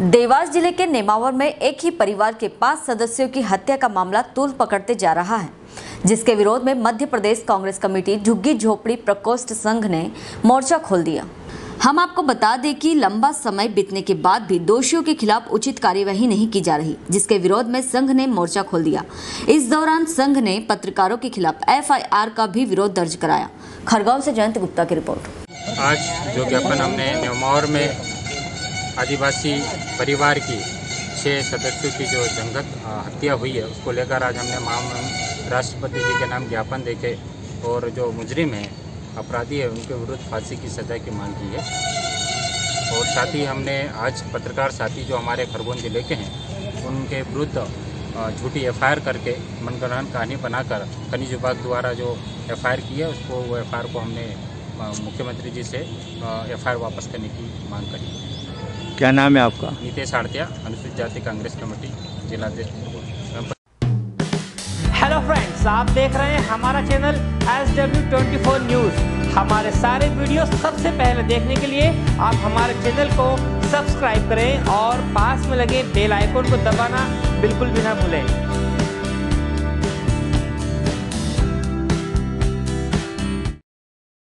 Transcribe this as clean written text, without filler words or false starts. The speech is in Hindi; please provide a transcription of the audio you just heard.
देवास जिले के नेमावर में एक ही परिवार के 5 सदस्यों की हत्या का मामला तूल पकड़ते जा रहा है, जिसके विरोध में मध्यप्रदेश कांग्रेस कमेटी झुग्गी झोपड़ी प्रकोष्ठ संघ ने मोर्चा खोल दिया। हम आपको बता दें कि लंबा समय बीतने के बाद भी दोषियों के खिलाफ उचित कार्यवाही नहीं की जा रही, जिसके विरोध में संघ ने मोर्चा खोल दिया। इस दौरान संघ ने पत्रकारों के खिलाफ FIR का भी विरोध दर्ज कराया। खरगोन से जयंत गुप्ता की रिपोर्ट। आज जो ज्ञापन हमने नेमावर में आदिवासी परिवार की 6 सदस्यों की जो जंगत हत्या हुई है, उसको लेकर आज हमने माननीय राष्ट्रपति जी के नाम ज्ञापन देके और जो मुजरिम है, अपराधी है, उनके विरुद्ध फांसी की सजा की मांग की है। और साथ ही हमने आज पत्रकार साथी जो हमारे खरगोन जिले के हैं, उनके विरुद्ध झूठी FIR करके मनगढ़ंत कहानी बनाकर खनिज विभाग द्वारा जो FIR की है, उसको वो FIR को हमने मुख्यमंत्री जी से FIR वापस करने की मांग करी है। क्या नाम है आपका? नितेश सरदिया, अनुसूचित जाति कांग्रेस कमेटी जिला अध्यक्ष। हेलो फ्रेंड्स, आप देख रहे हैं हमारा चैनल SW24 न्यूज़। हमारे सारे वीडियो सबसे पहले देखने के लिए आप हमारे चैनल को सब्सक्राइब करें और पास में लगे बेल आइकन को दबाना बिल्कुल भी ना भूलें।